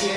Les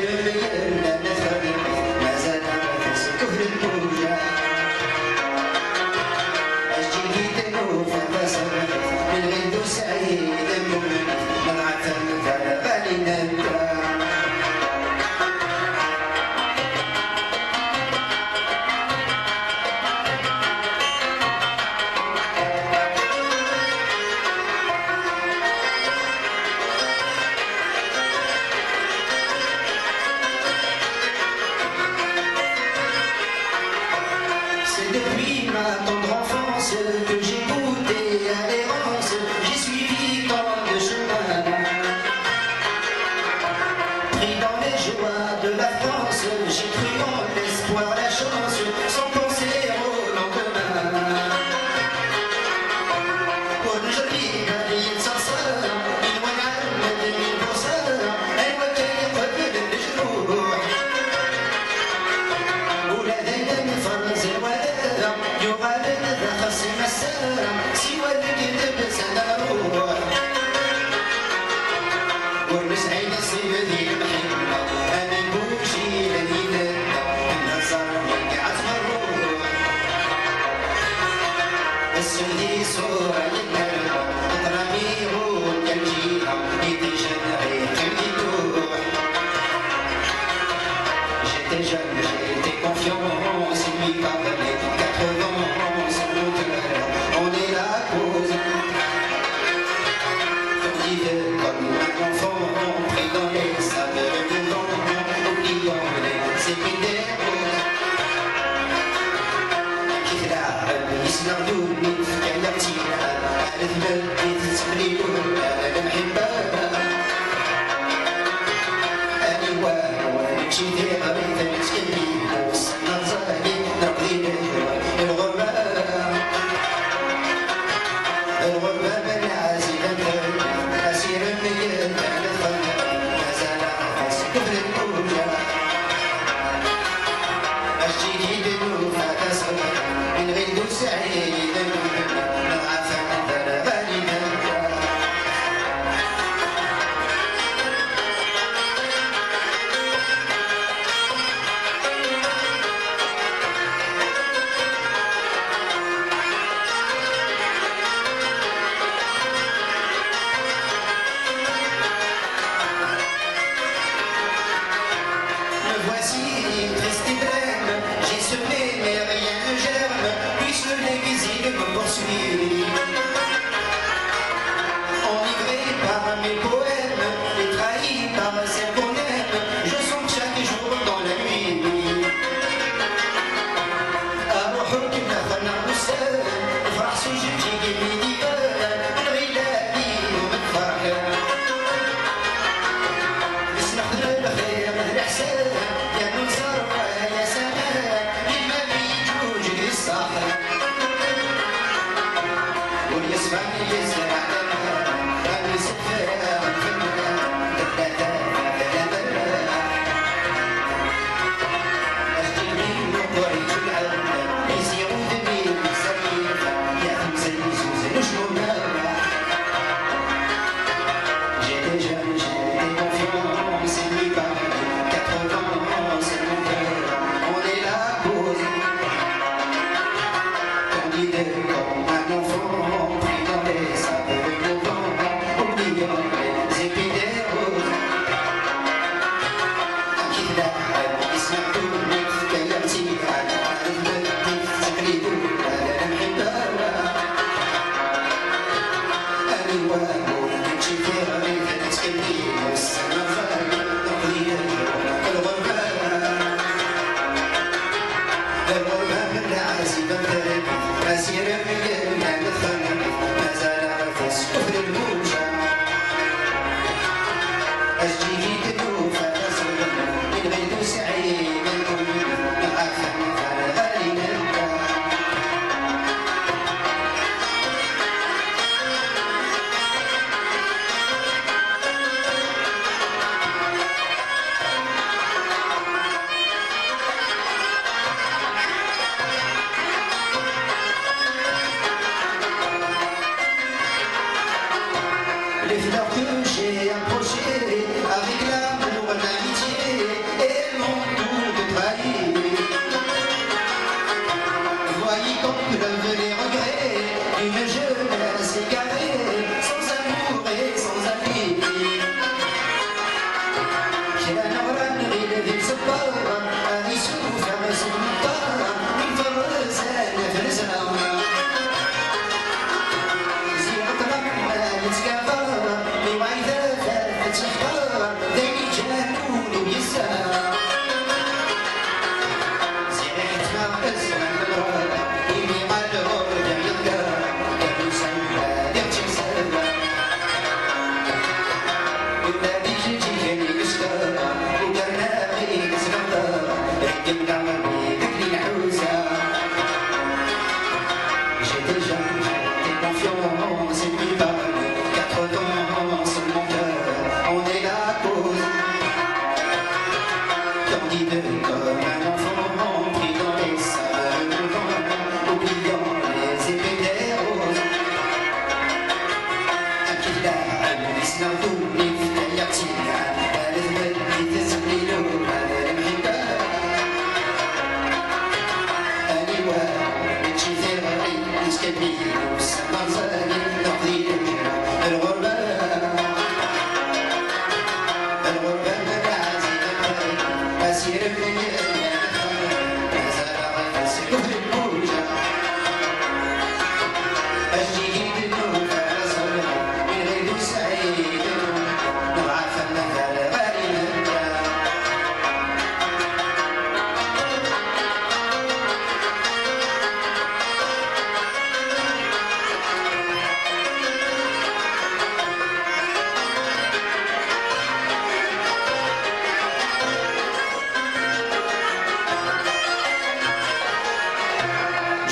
fleurs que j'ai approchées avec la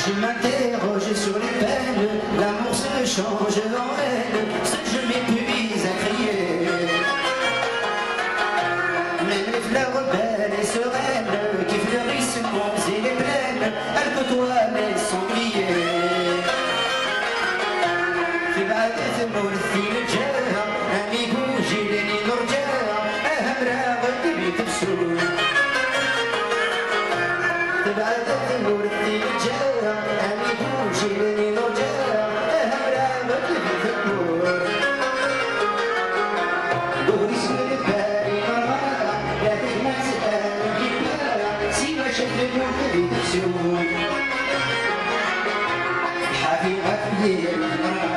Je m'interroge sur les peines, l'amour se change en haine, seul je m'épuise à crier. Même les fleurs belles et sereines qui fleurissent monts et les plaines, elles côtoient les sangliers. Thank you.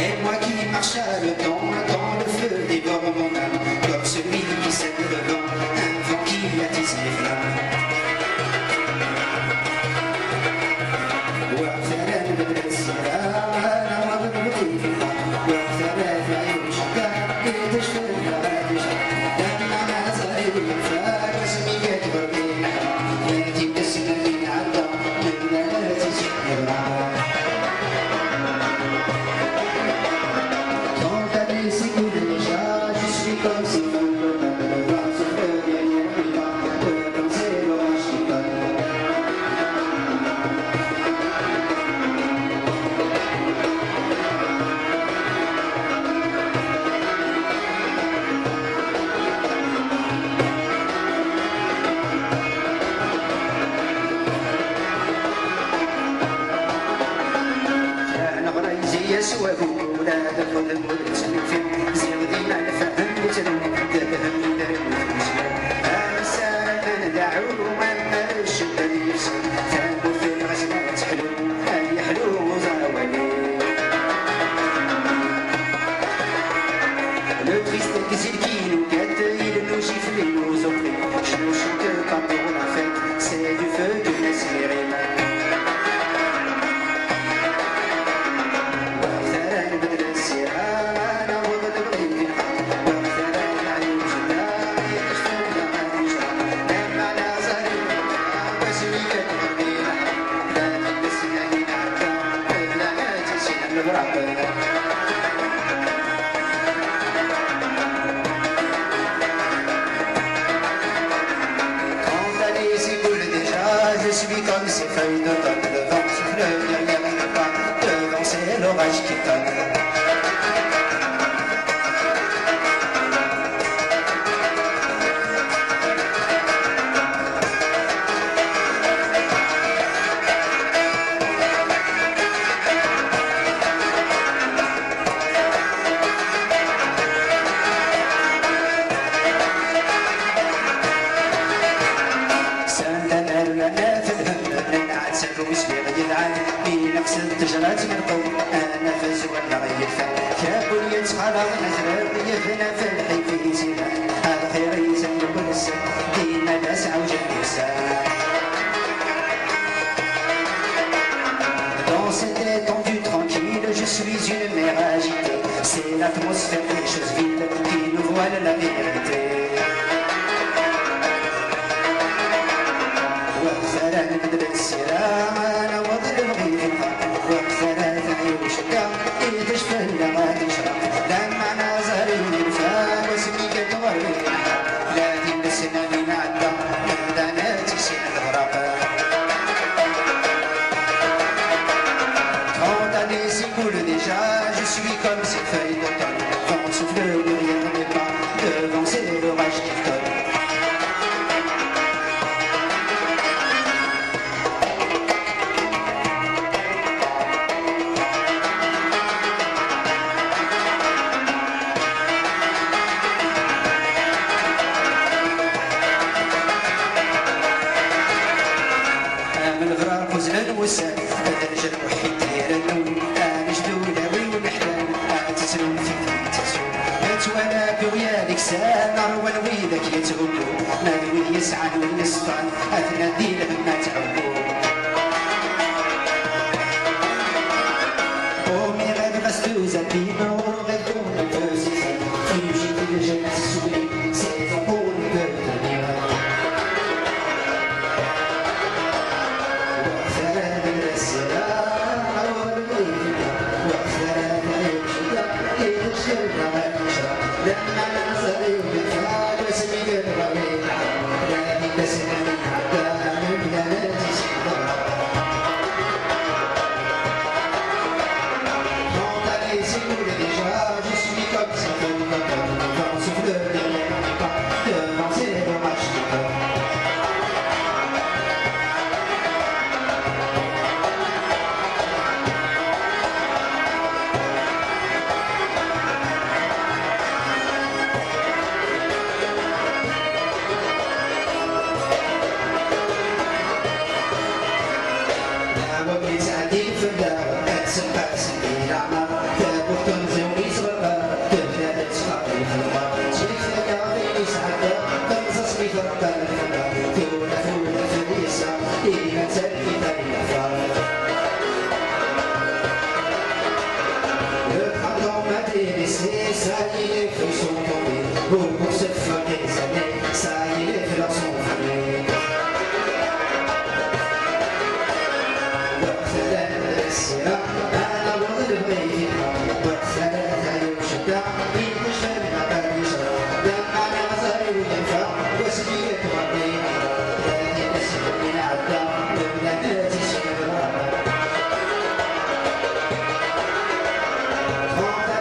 Et moi qui marche à le temps, attends le feu dévore mon âme, comme celui qui sème le vent, un vent qui attise les flammes.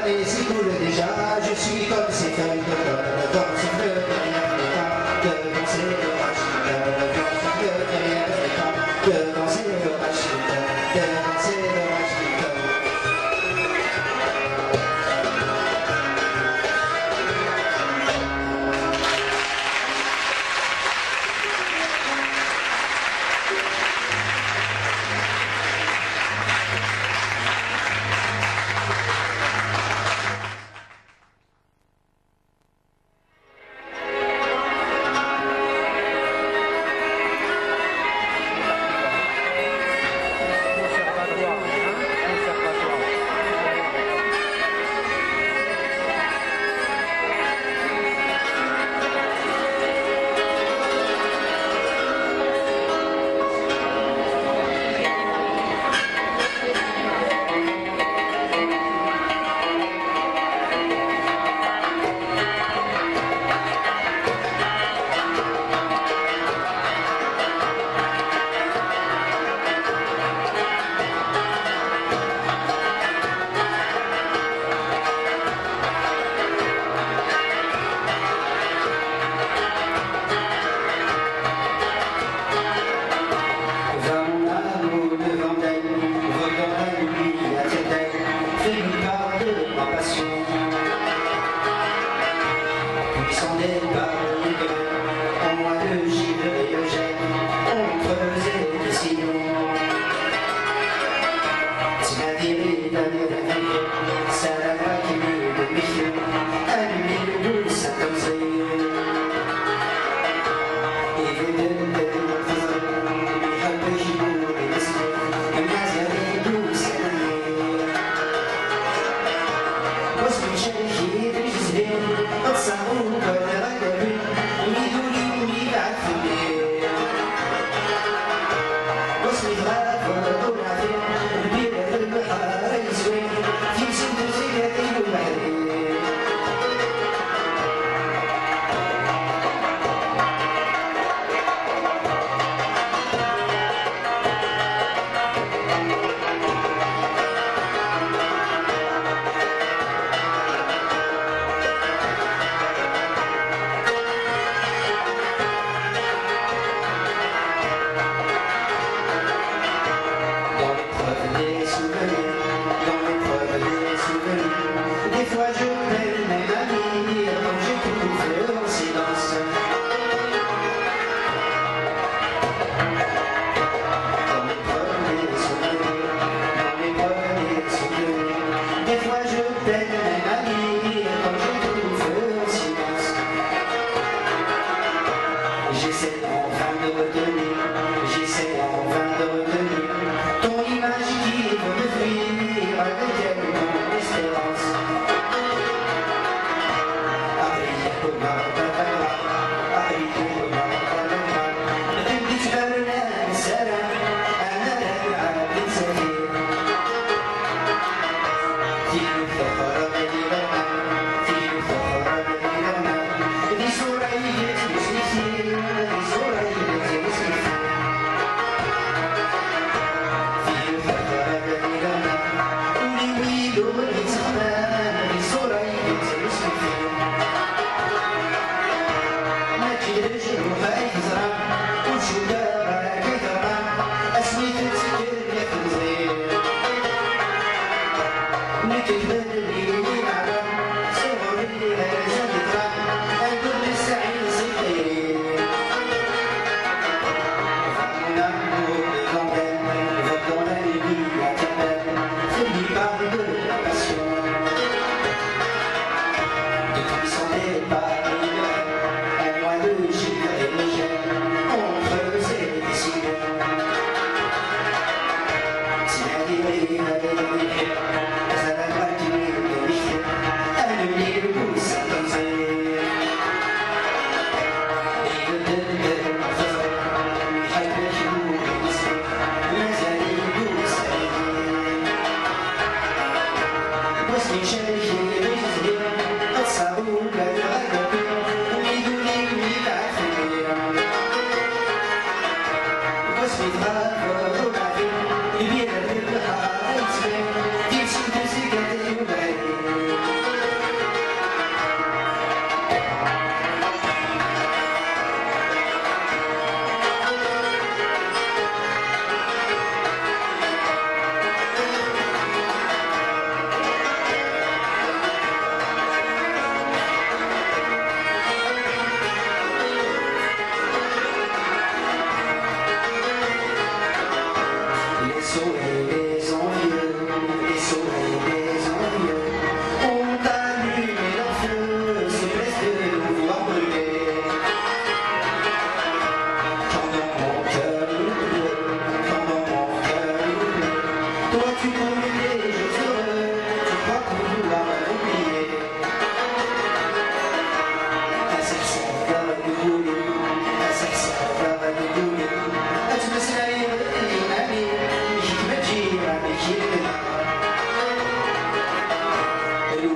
et s'écoule déjà, je suis comme ces feuilles de colle, comme ce bleu que rien n'est pas, devant ces orages, comme ce bleu que rien n'est pas, devant ces orages, devant ces orages. Thank you.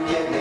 Yeah.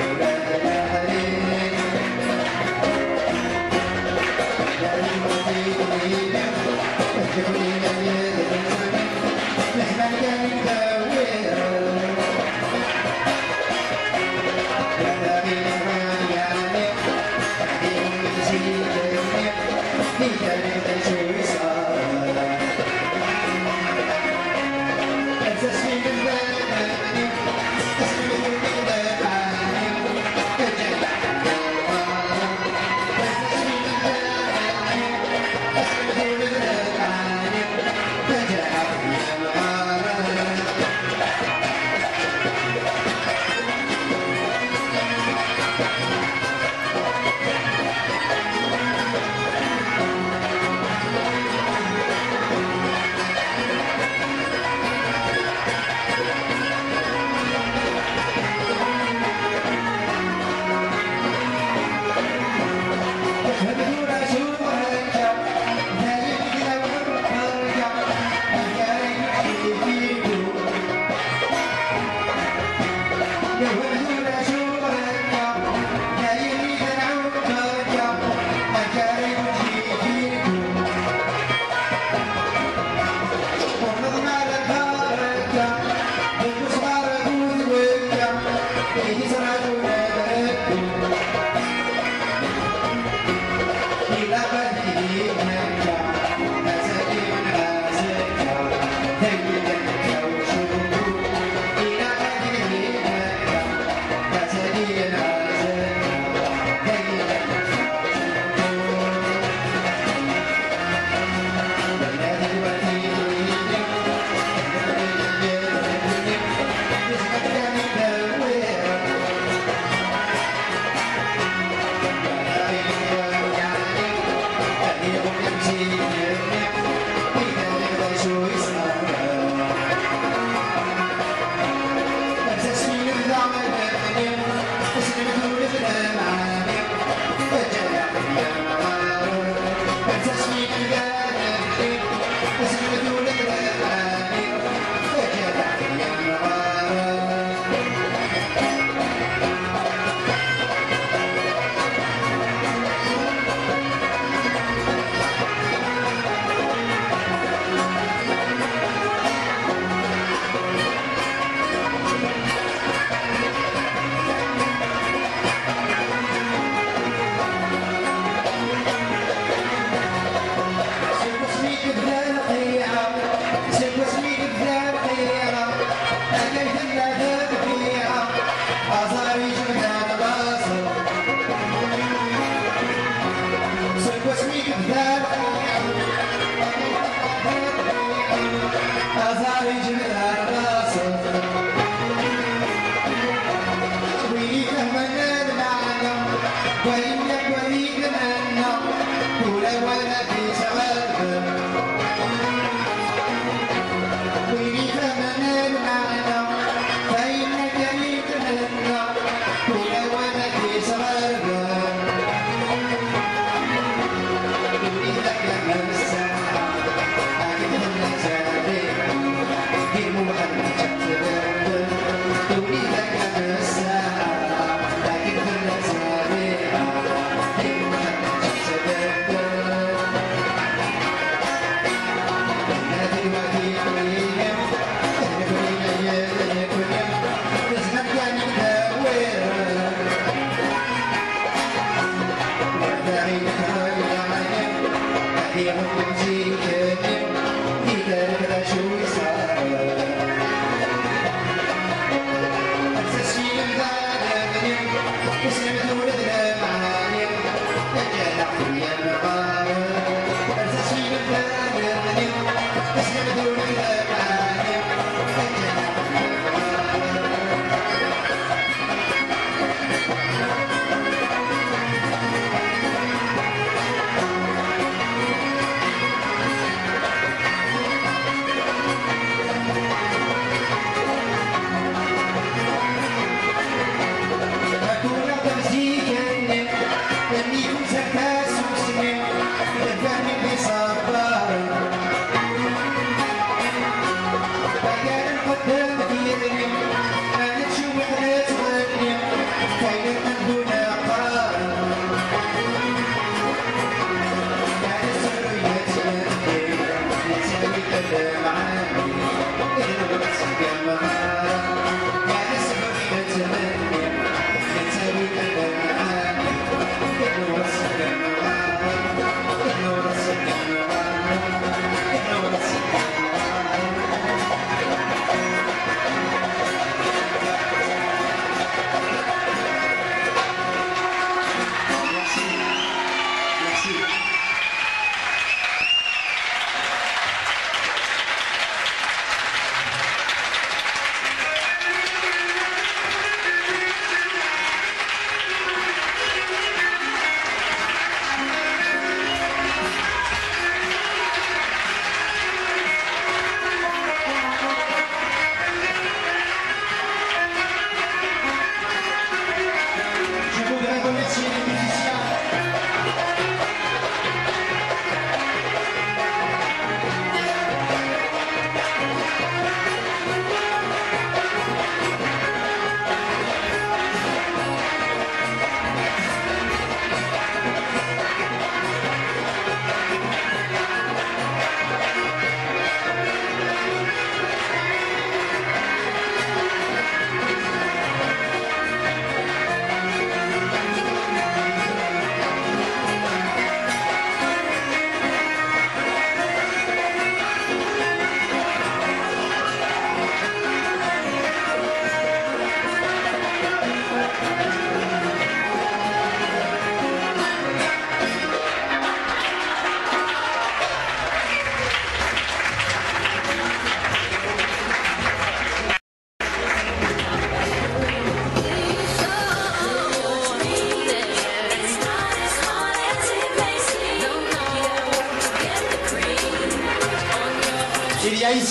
Kaby.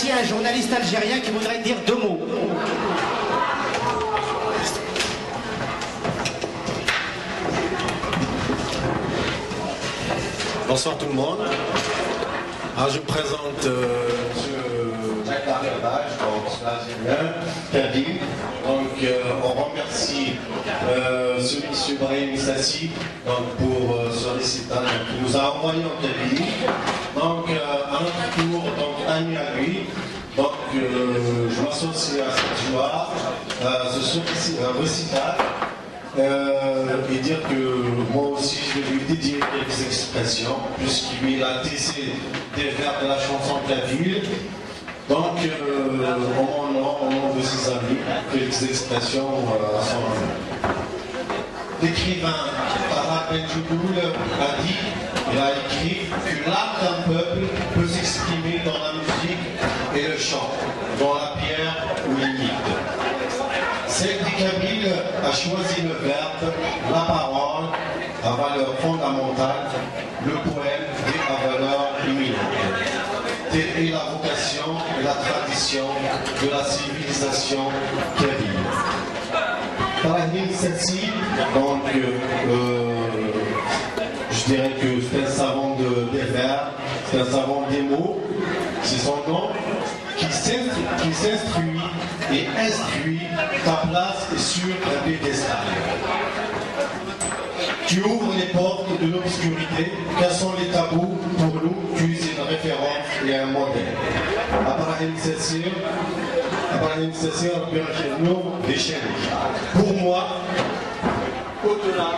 ici un journaliste algérien qui voudrait dire deux mots. Bonsoir tout le monde. Alors je présente Kaby. Donc on remercie ce monsieur Brahim Sassi pour ce récital qui nous a envoyé en Kaby. Donc à notre tour, donc ami à lui. Donc je m'associe à cette joie, ce récital. Et dire que moi aussi je vais lui dédier quelques expressions puisqu'il a tissé des vers de la chanson Kaby. Donc au nom de ses amis, quelques expressions à son nom. L'écrivain Ara Benjouboul a dit, il a écrit que l'âme d'un peuple peut s'exprimer dans la musique et le chant, dans la pierre ou l'imite. Celle du Kaby a choisi le verbe, la parole, à valeur fondamentale, le poème et à valeur humaine. Telle est la vocation et la tradition de la civilisation Kaby. Brahim Sassi, donc je dirais que c'est un savant des vers, c'est un savant des mots, c'est son nom, qui s'instruit et instruit ta place sur un pédestal. Tu ouvres les portes de l'obscurité, cassant les tabous pour nous, tu es une référence et un modèle. Brahim Sassi, pour moi, au-delà